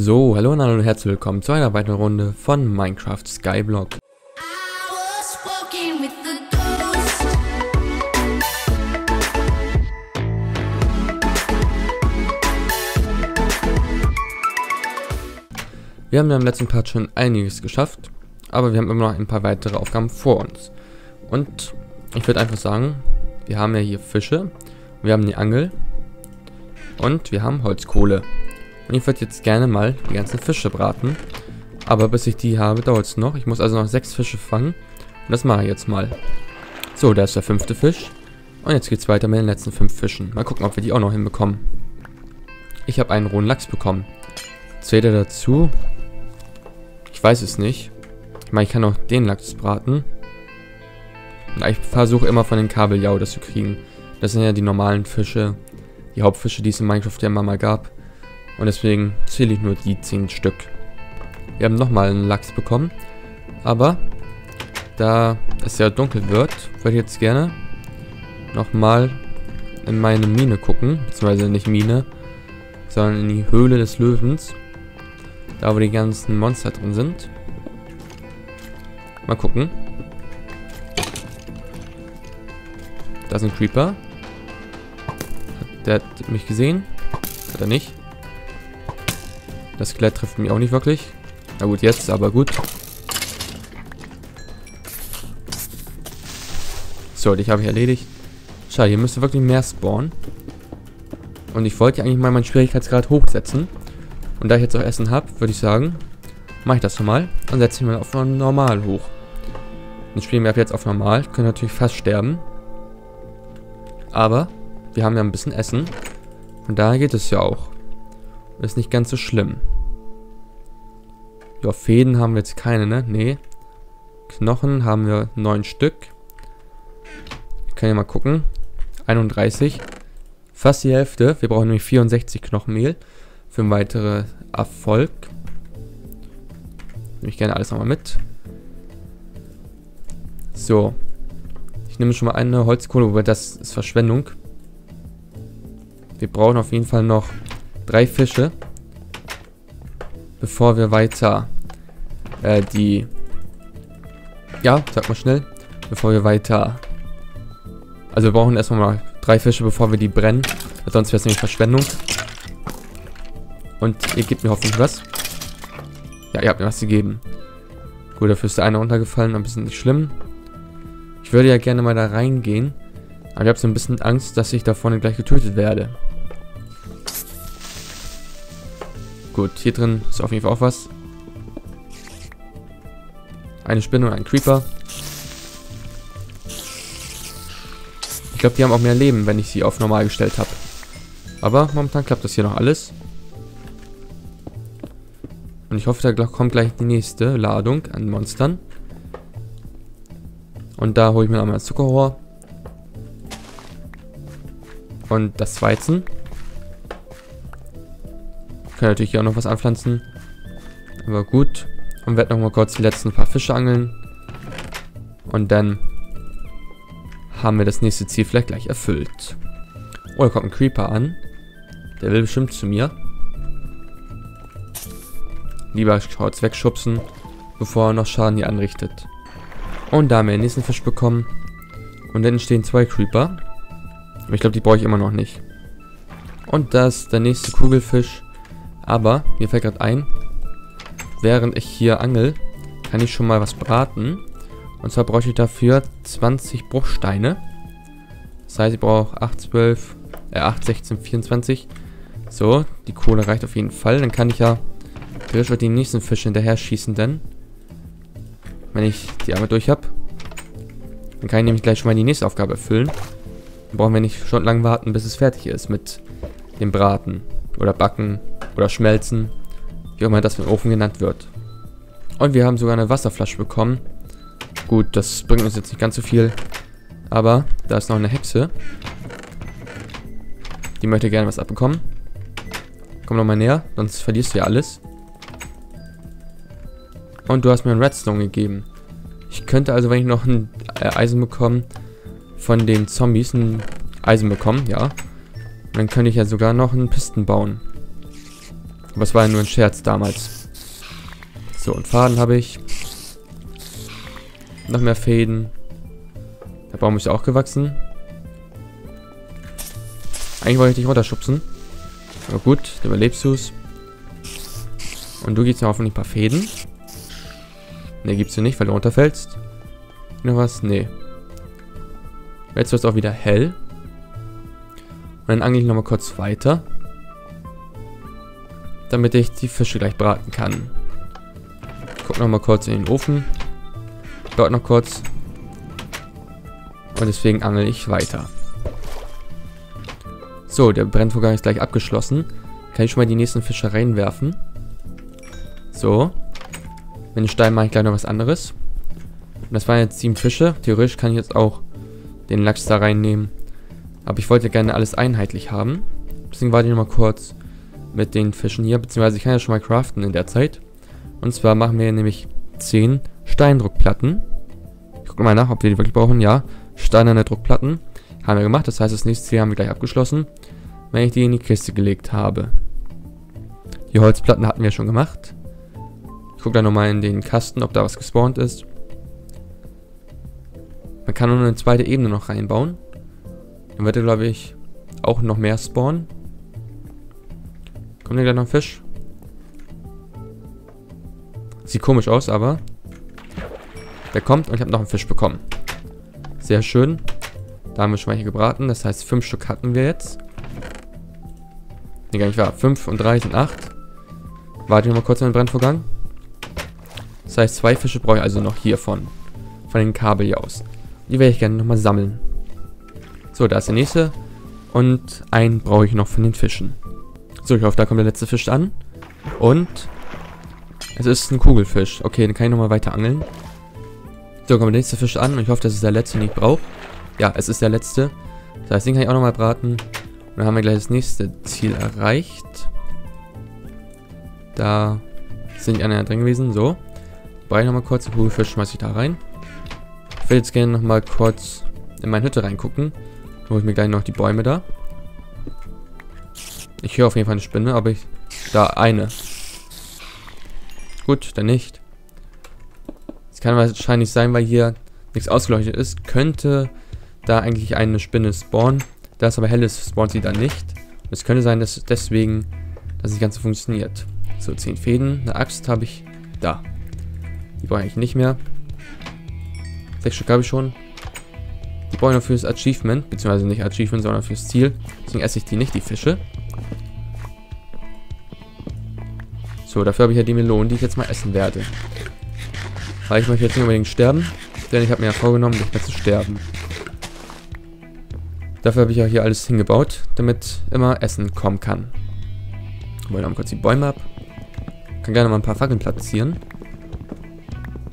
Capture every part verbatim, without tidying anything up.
So, hallo und, hallo und herzlich willkommen zu einer weiteren Runde von Minecraft Skyblock. Wir haben ja im letzten Part schon einiges geschafft, aber wir haben immer noch ein paar weitere Aufgaben vor uns. Und ich würde einfach sagen, wir haben ja hier Fische, wir haben die Angel und wir haben Holzkohle. Und ich würde jetzt gerne mal die ganzen Fische braten, aber bis ich die habe, dauert es noch. Ich muss also noch sechs Fische fangen und das mache ich jetzt mal. So, da ist der fünfte Fisch und jetzt geht es weiter mit den letzten fünf Fischen. Mal gucken, ob wir die auch noch hinbekommen. Ich habe einen rohen Lachs bekommen. Zählt er dazu? Ich weiß es nicht. Ich meine, ich kann auch den Lachs braten. Na, ich versuche immer von den Kabeljau das zu kriegen. Das sind ja die normalen Fische, die Hauptfische, die es in Minecraft ja immer mal gab. Und deswegen zähle ich nur die zehn Stück. Wir haben nochmal einen Lachs bekommen. Aber da es ja dunkel wird, würde ich jetzt gerne nochmal in meine Mine gucken. Beziehungsweise nicht Mine, sondern in die Höhle des Löwens. Da wo die ganzen Monster drin sind. Mal gucken. Da ist ein Creeper. Der hat mich gesehen. Hat er nicht. Das Skelett trifft mich auch nicht wirklich. Na gut, jetzt, aber gut. So, dich habe ich erledigt. Schade, hier müsste wirklich mehr spawnen. Und ich wollte eigentlich mal meinen Schwierigkeitsgrad hochsetzen. Und da ich jetzt auch Essen habe, würde ich sagen, mache ich das nochmal und setze ich mal auf normal hoch. Dann spielen wir ab jetzt auf normal, können natürlich fast sterben. Aber wir haben ja ein bisschen Essen und da geht es ja auch. Das ist nicht ganz so schlimm. Ja, Fäden haben wir jetzt keine, ne? Nee. Knochen haben wir neun Stück. Wir können ja mal gucken. einunddreißig. Fast die Hälfte. Wir brauchen nämlich vierundsechzig Knochenmehl für einen weiteren Erfolg. Nehme ich gerne alles nochmal mit. So. Ich nehme schon mal eine Holzkohle, wobei das ist Verschwendung. Wir brauchen auf jeden Fall noch drei Fische. Bevor wir weiter äh, die... Ja, sag mal schnell. Bevor wir weiter... Also wir brauchen erstmal mal drei Fische, bevor wir die brennen. Sonst wäre es nämlich Verschwendung. Und ihr gebt mir hoffentlich was. Ja, ihr habt mir was gegeben. Gut, dafür ist der eine runtergefallen. Ein bisschen nicht schlimm. Ich würde ja gerne mal da reingehen. Aber ich habe so ein bisschen Angst, dass ich da vorne gleich getötet werde. Gut, hier drin ist auf jeden Fall auch was. Eine Spinne und ein Creeper. Ich glaube, die haben auch mehr Leben, wenn ich sie auf normal gestellt habe. Aber momentan klappt das hier noch alles. Und ich hoffe, da kommt gleich die nächste Ladung an Monstern. Und da hole ich mir einmal das Zuckerrohr. Und das Weizen. Ich kann natürlich hier auch noch was anpflanzen. Aber gut. Und werde nochmal kurz die letzten paar Fische angeln. Und dann haben wir das nächste Ziel vielleicht gleich erfüllt. Oh, da kommt ein Creeper an. Der will bestimmt zu mir. Lieber schaut's wegschubsen, bevor er noch Schaden hier anrichtet. Und da haben wir den nächsten Fisch bekommen. Und dann entstehen zwei Creeper. Aber ich glaube, die brauche ich immer noch nicht. Und da ist der nächste Kugelfisch. Aber mir fällt gerade ein, während ich hier angel, kann ich schon mal was braten. Und zwar brauche ich dafür zwanzig Bruchsteine. Das heißt, ich brauche acht, zwölf, äh acht, sechzehn, vierundzwanzig. So, die Kohle reicht auf jeden Fall. Dann kann ich ja theoretisch auch die nächsten Fische hinterher schießen, denn wenn ich die Arbeit durch habe, dann kann ich nämlich gleich schon mal die nächste Aufgabe erfüllen. Dann brauchen wir nicht schon lange warten, bis es fertig ist mit dem Braten oder Backen oder Schmelzen, wie auch immer das im Ofen genannt wird. Und wir haben sogar eine Wasserflasche bekommen. Gut, das bringt uns jetzt nicht ganz so viel. Aber da ist noch eine Hexe. Die möchte gerne was abbekommen. Komm noch mal näher, sonst verlierst du ja alles. Und du hast mir einen Redstone gegeben. Ich könnte also, wenn ich noch ein Eisen bekomme, von den Zombies ein Eisen bekommen, ja. Und dann könnte ich ja sogar noch einen Pisten bauen. Aber es war ja nur ein Scherz damals. So, und Faden habe ich. Noch mehr Fäden. Der Baum ist auch gewachsen. Eigentlich wollte ich dich runterschubsen. Aber gut, dann überlebst du es. Und du gibst mir hoffentlich ein paar Fäden. Ne, gibst du nicht, weil du runterfällst. Noch was? Nee. Jetzt wird es auch wieder hell. Und dann angle ich nochmal kurz weiter. Damit ich die Fische gleich braten kann. Guck nochmal kurz in den Ofen. Dort noch kurz. Und deswegen angle ich weiter. So, der Brennvorgang ist gleich abgeschlossen. Kann ich schon mal die nächsten Fische reinwerfen. So. Mit den Steinen mache ich gleich noch was anderes. Und das waren jetzt sieben Fische. Theoretisch kann ich jetzt auch den Lachs da reinnehmen. Aber ich wollte gerne alles einheitlich haben. Deswegen warte ich nochmal kurz mit den Fischen hier. Beziehungsweise ich kann ja schon mal craften in der Zeit. Und zwar machen wir nämlich zehn Steindruckplatten. Ich gucke mal nach, ob wir die wirklich brauchen. Ja, steinerne Druckplatten haben wir gemacht. Das heißt, das nächste Ziel haben wir gleich abgeschlossen, wenn ich die in die Kiste gelegt habe. Die Holzplatten hatten wir schon gemacht. Ich gucke da nochmal in den Kasten, ob da was gespawnt ist. Man kann nur eine zweite Ebene noch reinbauen. Dann wird er, glaube ich, auch noch mehr spawnen. Kommt hier gleich noch ein Fisch? Sieht komisch aus, aber der kommt und ich habe noch einen Fisch bekommen. Sehr schön. Da haben wir schon mal hier gebraten. Das heißt, fünf Stück hatten wir jetzt. Ne, gar nicht wahr. fünf und drei sind acht. Warte mal kurz in den Brennvorgang. Das heißt, zwei Fische brauche ich also noch hiervon. Von den Kabel hier aus. Die werde ich gerne nochmal sammeln. So, da ist der nächste. Und einen brauche ich noch von den Fischen. So, ich hoffe, da kommt der letzte Fisch an. Und es ist ein Kugelfisch. Okay, dann kann ich nochmal weiter angeln. So, kommt der nächste Fisch an. Und ich hoffe, das ist der letzte, den ich brauche. Ja, es ist der letzte. Das heißt, den kann ich auch nochmal braten. Und dann haben wir gleich das nächste Ziel erreicht. Da sind die anderen drin gewesen. So. Ich brauche nochmal kurz. Den Kugelfisch schmeiße ich da rein. Ich will jetzt gerne nochmal kurz in meine Hütte reingucken. Dann hole ich mir gleich noch die Bäume da. Ich höre auf jeden Fall eine Spinne, aber ich... Da, eine. Gut, dann nicht. Es kann wahrscheinlich sein, weil hier nichts ausgeleuchtet ist. Könnte da eigentlich eine Spinne spawnen. Da es aber hell ist, spawnt sie dann nicht. Und es könnte sein, dass deswegen das nicht ganz so funktioniert. So, zehn Fäden. Eine Axt habe ich da. Die brauche ich eigentlich nicht mehr. Sechs Stück habe ich schon. Die brauche ich noch fürs Achievement, beziehungsweise nicht Achievement, sondern fürs Ziel. Deswegen esse ich die nicht, die Fische. So, dafür habe ich ja die Melonen, die ich jetzt mal essen werde. Weil ich möchte jetzt nicht unbedingt sterben, denn ich habe mir ja vorgenommen, nicht mehr zu sterben. Dafür habe ich ja hier alles hingebaut, damit immer Essen kommen kann. Ich hole mal kurz die Bäume ab. Ich kann gerne mal ein paar Fackeln platzieren.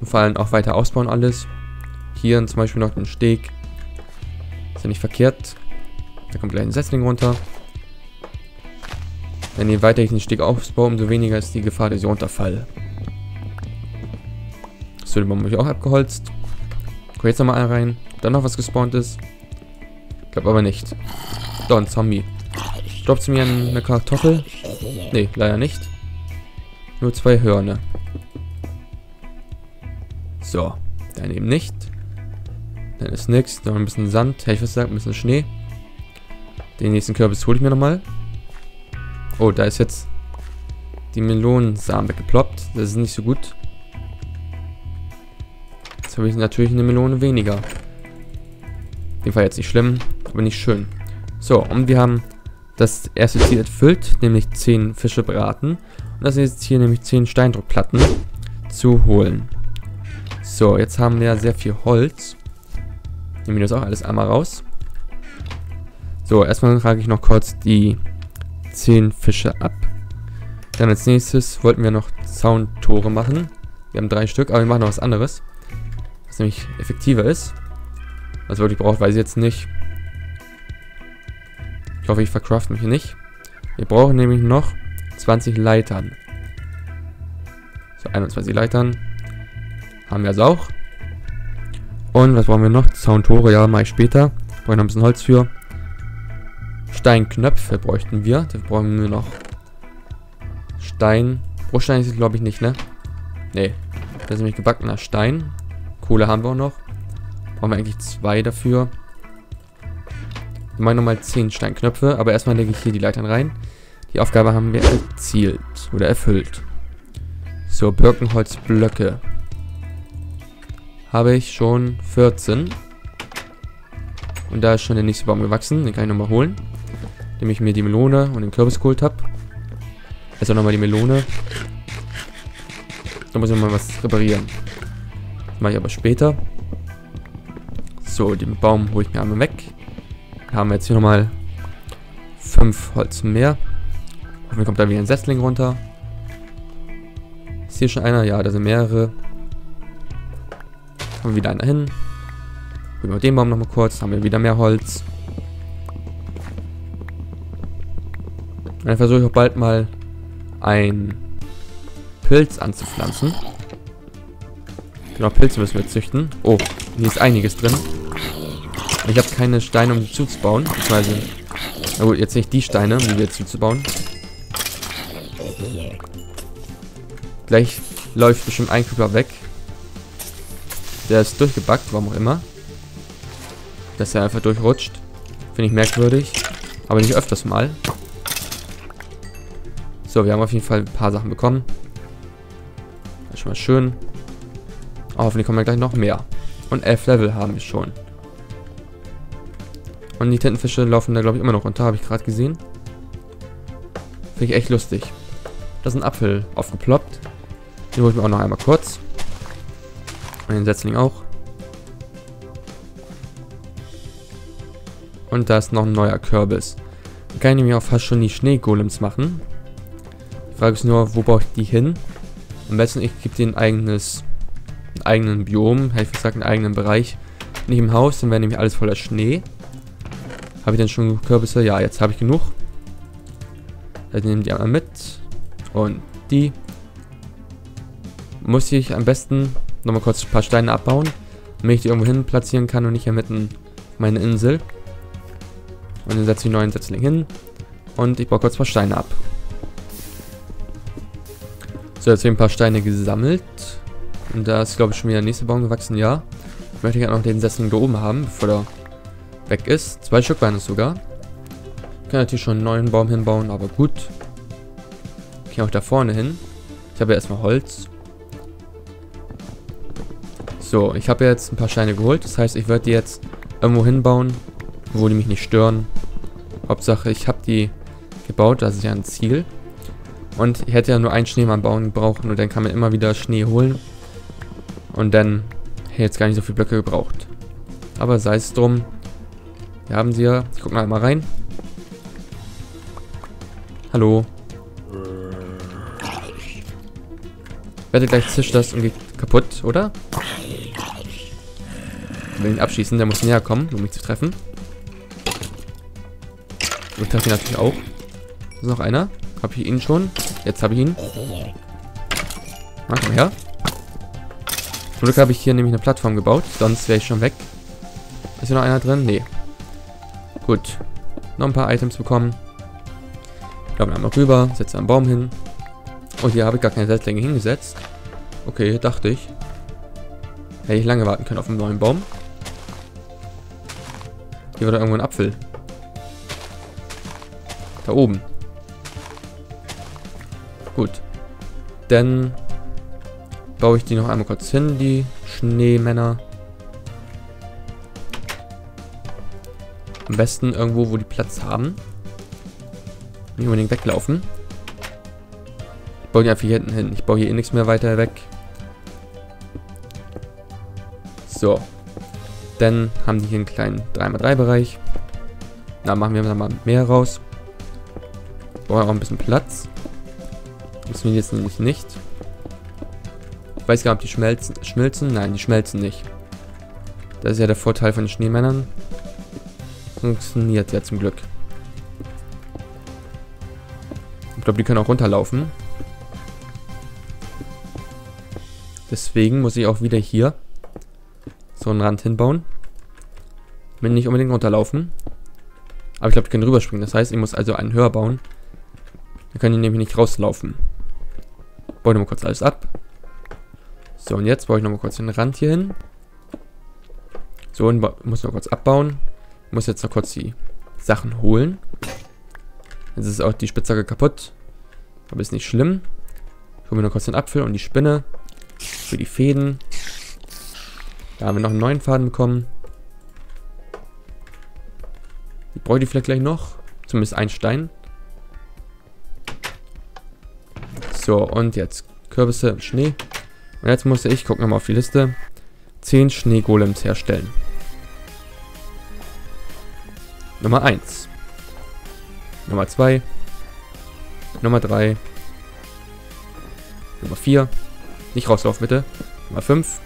Und vor allem auch weiter ausbauen alles. Hier zum Beispiel noch den Steg. Ist ja nicht verkehrt. Da kommt gleich ein Setzling runter. Denn je weiter ich den Steg ausbaue, umso weniger ist die Gefahr, dass ich runterfalle. So, den Baum habe ich auch abgeholzt. Ich gucke jetzt nochmal rein, ob da noch was gespawnt ist. Ich glaube aber nicht. Da, ein Zombie. Droppt sie mir eine Kartoffel? Ne, leider nicht. Nur zwei Hörner. So, dann eben nicht. Dann ist nichts. Noch ein bisschen Sand. Hätte ich was gesagt, ein bisschen Schnee. Den nächsten Kürbis hole ich mir nochmal. Oh, da ist jetzt die Melonensamen weggeploppt. Das ist nicht so gut. Jetzt habe ich natürlich eine Melone weniger. Auf jeden Fall jetzt nicht schlimm, aber nicht schön. So, und wir haben das erste Ziel erfüllt, nämlich zehn Fische braten. Und das nächste Ziel, nämlich zehn Steindruckplatten zu holen. So, jetzt haben wir ja sehr viel Holz. Nehmen wir das auch alles einmal raus. So, erstmal trage ich noch kurz die zehn Fische ab. Dann als nächstes wollten wir noch Zauntore machen. Wir haben drei Stück, aber wir machen noch was anderes. Was nämlich effektiver ist. Was ich wirklich brauche, weiß ich jetzt nicht. Ich hoffe, ich vercraft mich nicht. Wir brauchen nämlich noch zwanzig Leitern. So, einundzwanzig Leitern. Haben wir also auch. Und was brauchen wir noch? Zauntore, ja, mache ich später. Brauche ich noch ein bisschen Holz für. Steinknöpfe bräuchten wir. Da brauchen wir noch Stein. Bruchstein ist es, glaube ich, nicht, ne? Ne. Das ist nämlich gebackener Stein. Kohle haben wir auch noch. Brauchen wir eigentlich zwei dafür. Ich meine nochmal zehn Steinknöpfe. Aber erstmal lege ich hier die Leitern rein. Die Aufgabe haben wir erzielt. Oder erfüllt. So, Birkenholzblöcke. Habe ich schon vierzehn. Und da ist schon der nächste Baum gewachsen. Den kann ich nochmal holen. Indem ich mir die Melone und den Kürbis geholt habe. Also nochmal die Melone. Da muss ich mal was reparieren. Das mache ich aber später. So, den Baum hole ich mir einmal weg. Da haben wir jetzt hier nochmal fünf Holz mehr. Hoffentlich kommt da wieder ein Setzling runter. Ist hier schon einer? Ja, da sind mehrere. Haben wir wieder einer hin. Holen wir den Baum nochmal kurz. Haben wir wieder mehr Holz. Und dann versuche ich auch bald mal einen Pilz anzupflanzen. Genau, Pilze müssen wir züchten. Oh, hier ist einiges drin. Ich habe keine Steine, um die zuzubauen. Beziehungsweise, na gut, jetzt nicht die Steine, um die wir zuzubauen. Gleich läuft bestimmt ein Creeper weg. Der ist durchgebackt, warum auch immer. Dass er einfach durchrutscht. Finde ich merkwürdig. Aber nicht öfters mal. So, wir haben auf jeden Fall ein paar Sachen bekommen. Das ist schon mal schön. Oh, hoffentlich kommen wir gleich noch mehr. Und elf Level haben wir schon. Und die Tintenfische laufen da, glaube ich, immer noch runter. Habe ich gerade gesehen. Finde ich echt lustig. Da ist ein Apfel aufgeploppt. Den hole ich mir auch noch einmal kurz. Und den Setzling auch. Und da ist noch ein neuer Kürbis. Dann kann ich nämlich auch fast schon die Schneegolems machen. Die Frage ist nur, wo baue ich die hin? Am besten, ich gebe denen ein eigenes, einen eigenen Biom. Hätte ich gesagt, einen eigenen Bereich. Nicht im Haus, dann wäre nämlich alles voller Schnee. Habe ich denn schon Kürbisse? Ja, jetzt habe ich genug. Dann nehmen die einmal mit. Und die muss ich am besten nochmal kurz ein paar Steine abbauen, damit ich die irgendwo hin platzieren kann und nicht hier mitten meine Insel. Und dann setze ich einen neuen Setzling hin. Und ich baue kurz ein paar Steine ab. So, jetzt habe ich ein paar Steine gesammelt. Und da ist, glaube ich, schon wieder der nächste Baum gewachsen. Ja, ich möchte gerne noch den Setzling da oben haben, bevor der weg ist. Zwei Stück waren es sogar. Ich kann natürlich schon einen neuen Baum hinbauen, aber gut. Ich gehe auch da vorne hin. Ich habe ja erstmal Holz. So, ich habe jetzt ein paar Steine geholt. Das heißt, ich werde die jetzt irgendwo hinbauen, wo die mich nicht stören. Hauptsache, ich habe die gebaut. Das ist ja ein Ziel. Und ich hätte ja nur einen Schneemann bauen gebraucht. Und dann kann man immer wieder Schnee holen. Und dann hätte ich jetzt gar nicht so viele Blöcke gebraucht. Aber sei es drum. Wir haben sie ja. Ich guck mal einmal rein. Hallo. Ich werde gleich zischt das und geht kaputt, oder? Ich will ihn abschießen, der muss näher kommen, um mich zu treffen. Ich treffe ihn natürlich auch. Da ist noch einer. Hab ich ihn schon? Jetzt habe ich ihn. Na, komm her. Zum Glück habe ich hier nämlich eine Plattform gebaut, sonst wäre ich schon weg. Ist hier noch einer drin? Nee. Gut. Noch ein paar Items bekommen. Glauben einmal rüber, setze einen Baum hin. Und hier habe ich gar keine Setzlinge hingesetzt. Okay, dachte ich. Hätte ich lange warten können auf einen neuen Baum. Hier war da irgendwo ein Apfel. Da oben. Gut. Dann baue ich die noch einmal kurz hin, die Schneemänner. Am besten irgendwo, wo die Platz haben. Nicht unbedingt weglaufen. Ich baue die einfach hier hinten hin. Ich baue hier eh nichts mehr weiter weg. So. Dann haben die hier einen kleinen drei mal drei Bereich. Da machen wir mal mehr raus. Wir brauchen auch ein bisschen Platz. Das müssen wir jetzt nämlich nicht. Ich weiß gar nicht, ob die schmelzen. schmelzen. Nein, die schmelzen nicht. Das ist ja der Vorteil von den Schneemännern. Funktioniert ja zum Glück. Ich glaube, die können auch runterlaufen. Deswegen muss ich auch wieder hier so einen Rand hinbauen. Wenn nicht unbedingt runterlaufen. Aber ich glaube, die können rüberspringen. Das heißt, ich muss also einen höher bauen. Dann können die nämlich nicht rauslaufen. Baue nochmal kurz alles ab. So, und jetzt baue ich nochmal kurz den Rand hier hin. So, und muss noch kurz abbauen. Muss jetzt noch kurz die Sachen holen. Jetzt ist auch die Spitzhacke kaputt. Aber ist nicht schlimm. Ich hole mir noch kurz den Apfel und die Spinne. Für die Fäden. Da haben wir noch einen neuen Faden bekommen. Ich brauche die vielleicht gleich noch. Zumindest einen Stein. So, und jetzt Kürbisse im Schnee. Und jetzt musste ich, gucken nochmal auf die Liste, zehn Schneegolems herstellen. Nummer eins. Nummer zwei. Nummer drei. Nummer vier. Nicht rauslaufen, bitte. Nummer fünf.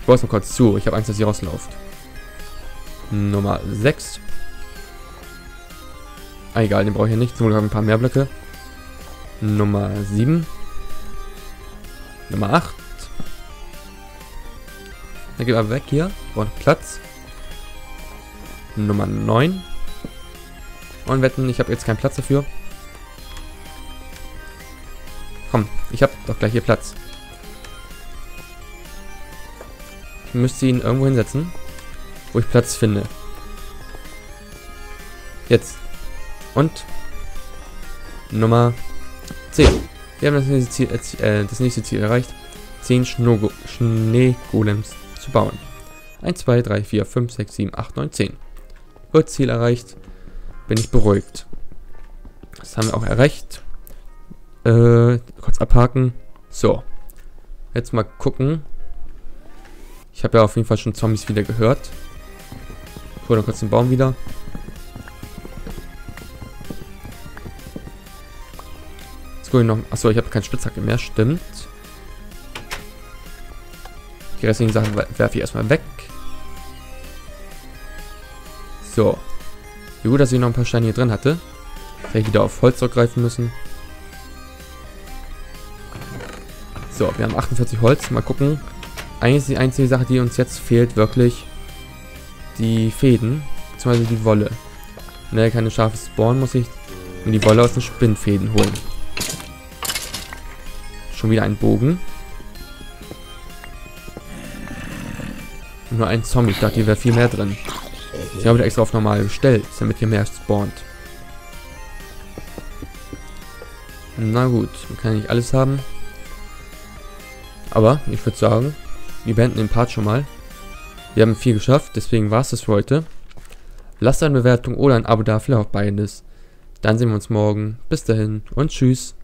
Ich baue es mal kurz zu. Ich habe Angst, dass sie rausläuft. Nummer sechs. Ah, egal, den brauche ich ja nicht. Zum Glück habe ich ein paar mehr Blöcke. Nummer sieben. Nummer acht. Dann gehen wir weg hier. Und Platz. Nummer neun. Und wetten, ich habe jetzt keinen Platz dafür. Komm, ich habe doch gleich hier Platz. Ich müsste ihn irgendwo hinsetzen, wo ich Platz finde. Jetzt. Und Nummer zehn. Wir haben das nächste Ziel, äh, das nächste Ziel erreicht, zehn Schneegolems zu bauen. eins, zwei, drei, vier, fünf, sechs, sieben, acht, neun, zehn. Wird Ziel erreicht, bin ich beruhigt. Das haben wir auch erreicht. Äh, kurz abhaken. So, jetzt mal gucken. Ich habe ja auf jeden Fall schon Zombies wieder gehört. Ich hole noch kurz den Baum wieder. Noch, achso, ich habe keine Spitzhacke mehr, stimmt. Die restlichen Sachen werfe ich erstmal weg. So. Wie gut, dass ich noch ein paar Steine hier drin hatte. Jetzt hätte ich wieder auf Holz zurückgreifen müssen. So, wir haben achtundvierzig Holz. Mal gucken. Eigentlich ist die einzige Sache, die uns jetzt fehlt, wirklich die Fäden. Beziehungsweise die Wolle. Wenn er keine Schafe spawnen, muss ich mir die Wolle aus den Spinnfäden holen. Schon wieder ein Bogen. Und nur ein Zombie. Ich dachte, hier wäre viel mehr drin. Ich habe extra auf normal gestellt, damit hier mehr spawnt. Na gut, man kann nicht alles haben. Aber ich würde sagen, wir beenden den Part schon mal. Wir haben viel geschafft, deswegen war es das für heute. Lasst eine Bewertung oder ein Abo da, vielleicht auch beides. Dann sehen wir uns morgen. Bis dahin und tschüss.